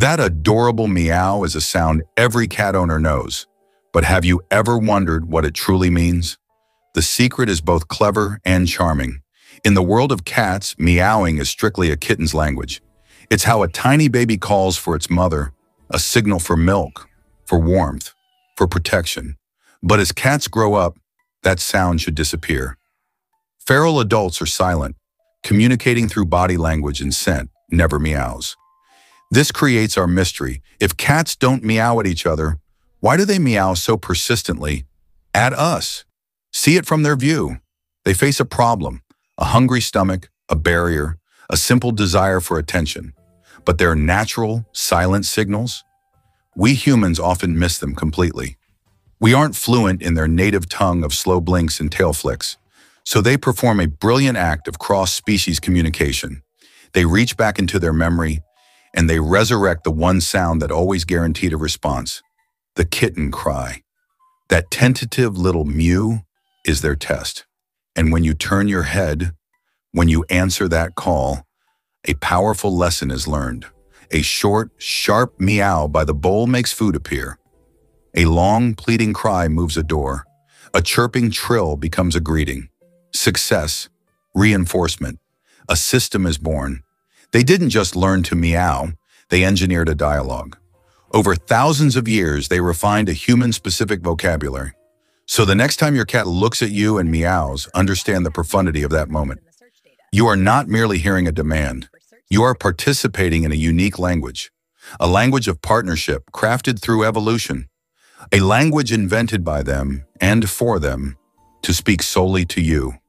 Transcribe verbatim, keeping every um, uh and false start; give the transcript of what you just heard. That adorable meow is a sound every cat owner knows, but have you ever wondered what it truly means? The secret is both clever and charming. In the world of cats, meowing is strictly a kitten's language. It's how a tiny baby calls for its mother, a signal for milk, for warmth, for protection. But as cats grow up, that sound should disappear. Feral adults are silent, communicating through body language and scent, never meows. This creates our mystery. If cats don't meow at each other, why do they meow so persistently at us? See it from their view. They face a problem, a hungry stomach, a barrier, a simple desire for attention. But their natural, silent signals? We humans often miss them completely. We aren't fluent in their native tongue of slow blinks and tail flicks, so they perform a brilliant act of cross-species communication. They reach back into their memory, and they resurrect the one sound that always guaranteed a response, the kitten cry. That tentative little mew is their test. And when you turn your head, when you answer that call, a powerful lesson is learned. A short, sharp meow by the bowl makes food appear. A long, pleading cry moves a door. A chirping trill becomes a greeting. Success, reinforcement, a system is born. They didn't just learn to meow, they engineered a dialogue. Over thousands of years, they refined a human-specific vocabulary. So the next time your cat looks at you and meows, understand the profundity of that moment. You are not merely hearing a demand. You are participating in a unique language, a language of partnership crafted through evolution, a language invented by them and for them to speak solely to you.